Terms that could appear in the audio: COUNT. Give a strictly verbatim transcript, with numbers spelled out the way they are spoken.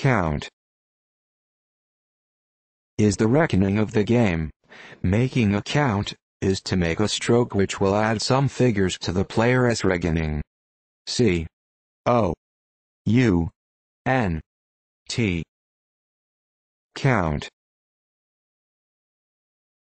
Count is the reckoning of the game. Making a count is to make a stroke which will add some figures to the player's reckoning. C O U N T Count.